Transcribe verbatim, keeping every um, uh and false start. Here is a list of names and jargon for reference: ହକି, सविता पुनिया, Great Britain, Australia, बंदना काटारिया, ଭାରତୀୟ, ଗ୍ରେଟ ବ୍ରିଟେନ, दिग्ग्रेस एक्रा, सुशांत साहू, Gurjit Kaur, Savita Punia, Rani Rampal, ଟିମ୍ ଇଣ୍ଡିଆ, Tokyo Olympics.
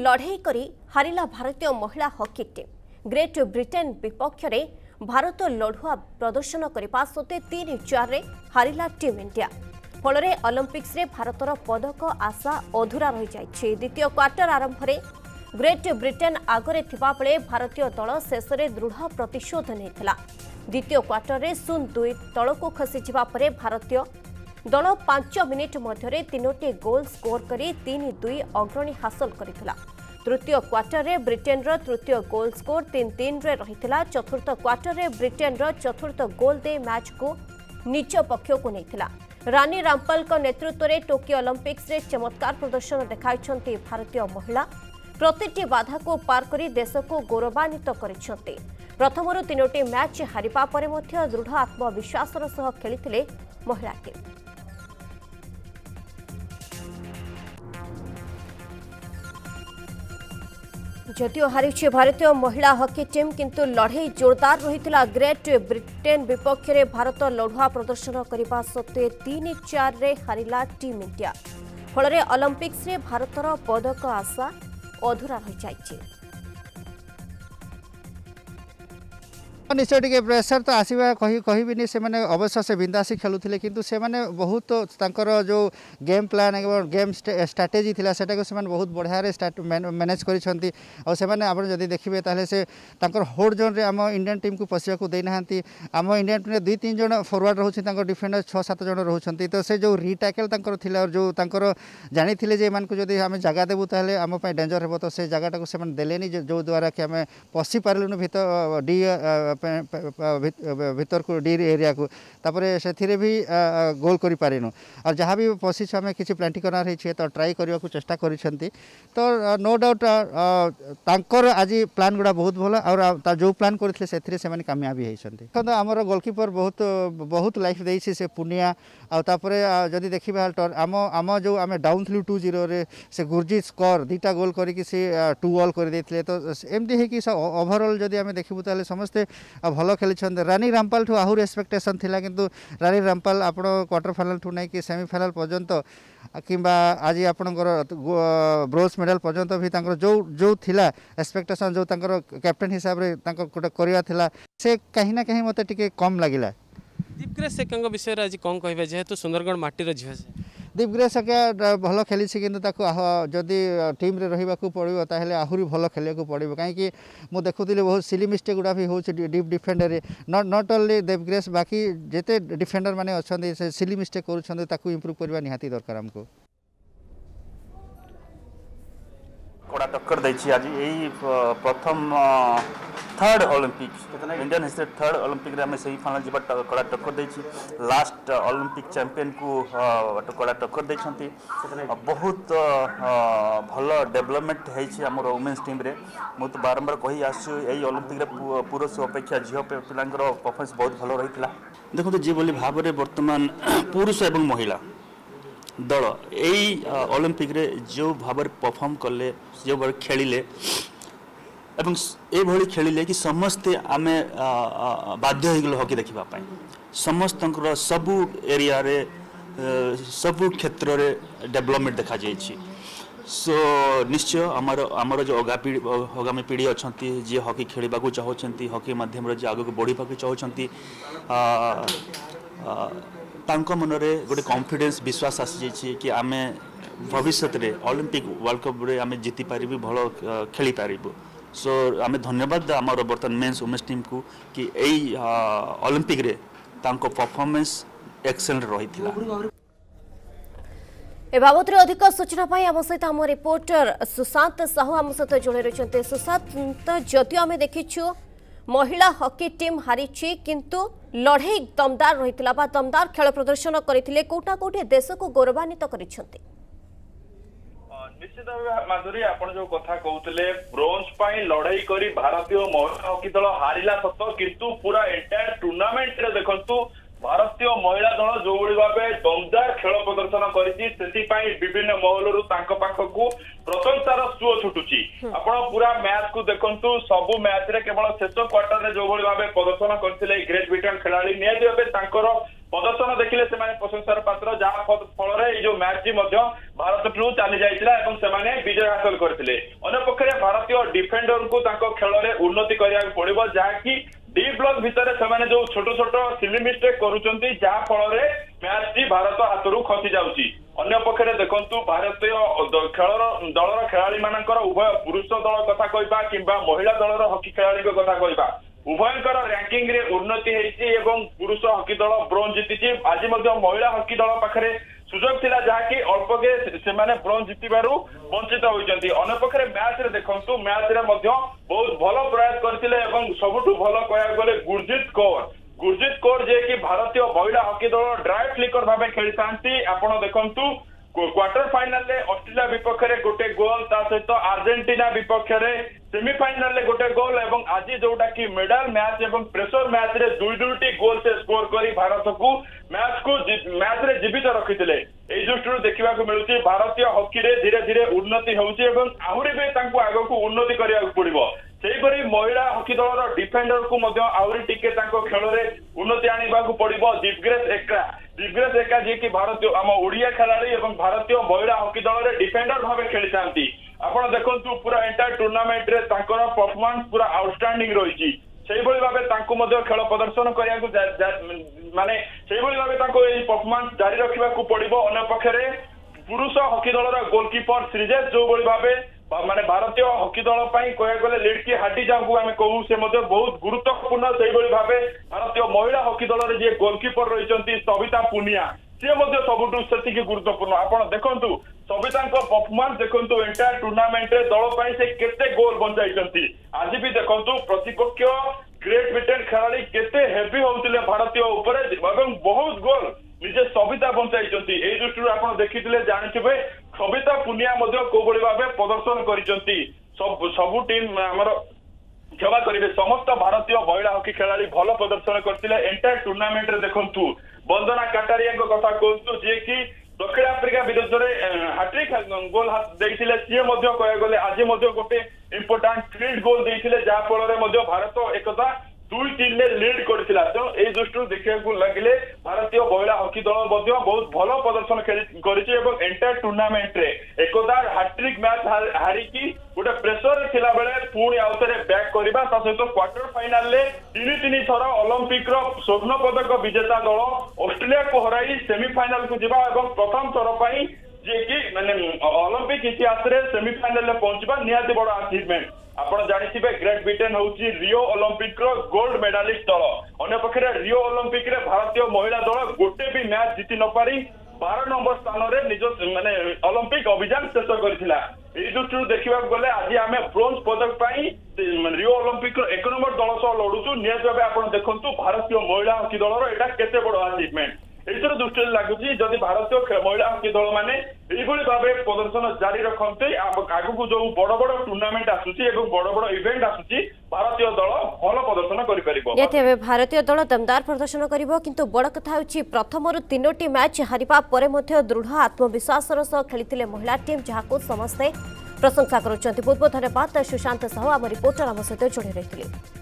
लड़ाई करी हारिला भारतीय महिला हॉकी टीम ग्रेट ब्रिटेन विपक्ष में भारत लड़ुआ प्रदर्शन करने सत्वे तीन चार हारिला टीम इंडिया फल ओलंपिक्स रे भारतर पदक आशा अधूरा रही जाए। द्वितीय क्वार्टर आरंभ रे ग्रेट ब्रिटेन आगे थिबा बेले भारतीय दल शेष में दृढ़ प्रतिशोध नहीं। द्वितीय क्वार्टर रे शून्य दुई तल को खसी जावा परे भारतीय दल पांच मिनिट मध्य तीनोटी गोल स्कोर कर तीन दुई अग्रणी हासिल करथिला। तृतीय क्वार्टर रे ब्रिटेन रो तृतीय गोल स्कोर तीन तीन रे रहिथिला। चतुर्थ क्वार्टर रे ब्रिटेन रो चतुर्थ गोल दे मैच को निज पक्ष को नेथिला। रानी रामपाल को नेतृत्व रे टोकियो ओलंपिक्स रे चमत्कार प्रदर्शन देखाइछन्ती भारतीय महिला प्रतिटी बाधा को पार कर देश को गौरवान्वित करिछन्ती। प्रथमरु तीनोटी मैच हारिबा परे मध्य दृढ़ आत्मविश्वास सह खेलिथिले महिला टीम। जदियो हारिछे भारतीय महिला हॉकी टीम किंतु लड़ाई जोरदार रहितला। ग्रेट ब्रिटेन विपक्ष में भारत लड़ुआ प्रदर्शन करने सत्वे तीन चार रे हारिला टीम इंडिया फल ओलंपिक्स रे भारतर पदक आशा अधूरा रही जाए। निश्चय टे प्रेसर तो आसवा कह से अवश्य से बिंदासी खेलुले किंतु से मैंने बहुत जो गेम प्लान एवं गेम स्ट्राटेजी थी से बहुत बढ़िया मैनेज करदी देखिए ताले से होड जोन रे आम इंडियन टीम को पशिया को देना आम इंडियन टीम दुई तीन जन फरवर्ड रोचे डिफेंडर छः सात जन रोचे तो से जो रिटैकल जो जानी जदि आम जगह देवु ताले आम डेंजर हे तो से जगटा को देलेनी जो द्वारा कि आम पशि पार्लुन भीतर डी भीतर को डी एरिया को तापरे से भी गोल कर पारिनु और जहाँ भी पशिश आम किसी प्लांटी करना रही तो ट्राई करने को चेष्टा कर तो नो डाउट तांकर आज प्लान गुड़ा बहुत भल और जो प्लान करते से कामयाबी होती। देखो आमर गोलकीपर बहुत बहुत लाइफ दे से पुनिया आउे जदि देखा आम आम जो आम डाउन थी टू जीरो से गुरजीत कौर दुईटा गोल करके टू ऑल करदे तो एमती ओवरऑल जदि आम देखू तो समस्ते भल खेली। रानी रामपाल ठू आहरी एक्सपेक्टेसन थिला किंतु रानी रामपाल आप क्वार्टर फाइनल ठू नहीं कि सेमीफाइनल पर्यंत कि आज आप ब्रोंज मेडल पर्यंत भी जो जो थिला एक्सपेक्टेसन जो कैप्टेन हिसाब रे गोटे करिया से कहीं ना कहीं मते टिके कम लागिला। दीपग्रेस सेकंग विषय आज कौन कहे जेहेतु सुंदरगढ़ माटीर झील दीपग्रेस सेका भल खेली किंतु जदि टीम रे रही पड़ो ताहले आहुरी भल खेलिया पड़ो कहीं मुझे देखुली बहुत सिली मिस्टेक गुड़ा भी होची deep defender not not only Deepgrace बाकी जेते डिफेंडर माने अच्छे से सिली मिस्टेक करूँ इम्प्रूव करवा निहाती दरकार। आमको कड़ा टक्कर देछि आज यही प्रथम third Olympics Indian history third Olympic रे हमें सेमीफाइनल जीवा कड़ा टक्कर देछि लास्ट ओलंपिक चैंपियन को कड़ा टक्कर देछंती। बहुत भल डेवलपमेंट होइछि हमर वुमेन्स टीम रे मुत बारंबार कही आसु एही ओलंपिक रे पुरुष अपेक्षा झियो पिलांकर परफॉर्मेंस बहुत भल रहितला। देखो जे बोली भाव रे वर्तमान पुरुष एवं महिला दल यही ओलंपिक रे जो भाव परफॉर्म कले जो भाव खेलिले एवं ये खेलिले कि समस्ते आम बाध्य हो हॉकी देखा समस्त सबू एरिया रे सबू क्षेत्र रे डेवलपमेंट देखा जाइए। सो निश्चय आमर आमर जो अगा पीढ़ी आगामी पीढ़ी अच्छा जी हॉकी खेलने को चाहती हॉकी मध्यम जी आगे बढ़ाक चाहती तांको मनरे गोटे कॉन्फिडेंस विश्वास आसी कि आम भविष्य में ओलंपिक वर्ल्ड कप रे आम जीति पारिबु भल खेली पारिबु। सो आम धन्यवाद आमर बर्तमान मेन्स वुमेन्स टीम को कि एई ओलंपिक रे तांको परफॉर्मेंस एक्सेलेंट रहितला। ए बाबत रे अधिक सूचना पाई आम सहित आम रिपोर्टर सुशांत साहू आम सहित जोड़े रहिसते। सुशांत जति आम देखिछु महिला हॉकी टीम हारिछि किंतु लड़ाई दमदार रही दमदार खेल प्रदर्शन करते कोटा कोटे देश को गौरवान्वित करते। निश्चित भाव माधुरी आप जो कथा कहते ब्रोंज पर लड़ाई कर भारतीय महिला हॉकी दल हारिला सत किंतु पूरा एंटायर टूर्णामेंट रे देखंतु भारतीय महिला दल जो भाव दमदार खेल प्रदर्शन करविन्न महलू पाखकू प्रशंसार सुअ छुटुची। आप पूरा मैच को देखु सबू मैच रे केवल शेष क्वार्टर जो भाव प्रदर्शन करते ग्रेट ब्रिटेन खिलाड़ी निहत भाव प्रदर्शन देखिले प्रशंसार पात्र जहाँ फल जो मैच भारत ठू चली जाता है विजय हासिल करते अंपक्ष भारतीय डिफेंडर को खेल में उन्नति करा पड़ो जहाँकि डी ब्लॉक भितर से जो छोट छोट सिली मिस्टेक करुँच जहाँ फल मैच टी भारत हाथ खसी जाऊँगी। अन्यपक्ष देखु भारतीय खेल दलर खेलाड़ी मान उभय पुरुष दल कथा कहवा कि महिला दलर हकी खेलाड़ी कथा कहवा उभयंकर रैंकिंग रे उन्नति एवं पुरुष हॉकी दल ब्रोंज जीति आज महिला हॉकी दल पाखे सुजोग था जहाँकि अल्पके से ब्रोंज जीतु वंचित होती। अन्यपक्ष मैच रे देखु मैच रे बहुत भल प्रयास करते सबुठ भल कह गले गुरजीत कौर गुरजीत कौर जे कि भारतीय महिला हॉकी दल ड्राई फ्लिकर भाव खेली था। आपड़ देखु क्वार्टर फाइनाल रे ऑस्ट्रेलिया विपक्ष गोटे गोल ता सहित आर्जेंटीना विपक्ष सेमिफाइनाल रे गोटे गोल एवं आज जोटा कि मेडल मैच एवं प्रेशर मैच रे दुई दुईटी गोल से स्कोर कर भारत को मैच को मैच रे जीवित रखी यही दृष्टि देखा मिलूँ भारतीय हॉकी रे धीरे धीरे उन्नति होउची एवं आहुरी भी आगक उन्नति करा पड़ो। सेहीपरि महिला हॉकी दलर डिफेंडर को आहुरी टिके खेल में उन्नति आने पड़ो। दिग्ग्रेस एक्रा दिग्ग्रेस एक्रा जी कि भारतीय आम ओडिया खिलाड़ी एवं भारतीय महिला हॉकी दल रे डिफेंडर भाव खेली था। आपण देखु पूरा एंटायर टूर्नामेंट रे तांकर परफॉर्मेंस पूरा आउटस्टैंडिंग रही भाव खेल प्रदर्शन करिया को माने से भाव परफॉर्मेंस जारी रखा पड़ो। अन्यपक्ष पुरुष हॉकी दलर गोलकीपर श्रीजेश जो भाव माने भारतीय हॉकी दल कह गले लिडकी हाटी जाऊँ आम कहू से बहुत गुरुत्वपूर्ण से भाव भारतीय महिला हॉकी दल जी गोलकीपर रही सविता पुनिया सी सबुठ से गुरुत्वपूर्ण। आप देखु सविता परफॉर्मेंस देखु एंटायर टूर्नामेंट रे दल से केते गोल बंचाई आज भी देखु प्रतिपक्ष ग्रेट ब्रिटेन खिलाड़ी केते हेवी होते भारतीय उपरे एवं बहुत गोल निजे सविता बंचाई यही दृष्टि आप देखिए जानते सविता पुनिया कौली भाव प्रदर्शन कर सब टीम आमर क्षमा करेंगे समस्त भारतीय महिला हॉकी खिलाड़ी भल प्रदर्शन करते एंटायर टूर्नामेंट रे देखु बंदना काटारिया कथा कहतु जी कि दक्षिण आफ्रिका विरुद्ध में हाट्रिक गोल देते सीए कह गले आज गोटे इंपोर्टाट क्रीड गोल देते जहाँफल में भारत एकता दुई तीन ने लीड करता तेणु तो यही दृष्टि देखा लगे भारतीय महिला हॉकी दल बहुत भल प्रदर्शन एंटायर टूर्नामेंट रे एकदा हाट्रिक मैच हारिकी गोटे प्रेसर थिला बेले पुणी आउ थे बैक करवा सहित क्वार्टर फाइनाल रे तीन तीन थर ओलंपिक रो स्वर्ण पदक विजेता दल ऑस्ट्रेलिया को हराई सेमीफाइनाल को जीवा एवं प्रथम थर पाई जे कि माने ओलंपिक इतिहास रे सेमीफाइनाल रे पहुंचबा निहाती बड़ अचीवमेंट। आपण जानिथिबे ग्रेट ब्रिटेन होउची रियो ओलंपिक रो गोल्ड मेडालिस्ट दल। अन्यपक्ष रियो ओलंपिक रे भारतीय महिला दल गोटे भी मैच जीति न पारी बारह नंबर स्थान रे निज माने ओलंपिक अभियान शेष करथिला। ए दृष्टि देखिबा गले आज आमे ब्रोंज पदक पाई रियो ओलंपिक रो एक नंबर दल सह लडुछु निहाती भाबे। आपण देखंतु भारतीय महिला हॉकी दल रो एटा केते बड़ अचीवमेंट एथर दृष्टि लगुच जदि भारतीय महिला हॉकी दल मैंने यही भाव प्रदर्शन जारी रखते आगक जो बड़ बड़ टूर्नामेंट आसूसी एवं बड़ बड़ इवेंट आसूसी भारतीय दल भल प्रदर्शन कर भारतीय दल दमदार प्रदर्शन करिवो। किंतु बड़ कथा होछि प्रथम रु तीनोटी मैच हारिबा परे मध्य दृढ़ आत्मविश्वासर सह खेलिथिले महिला टीम जहाको समस्ते प्रशंसा करुछन्ति। बहुत बहुत धन्यवाद सुशांत साहू आम रिपोर्टर आम सहित जोड़ी रहिथिले।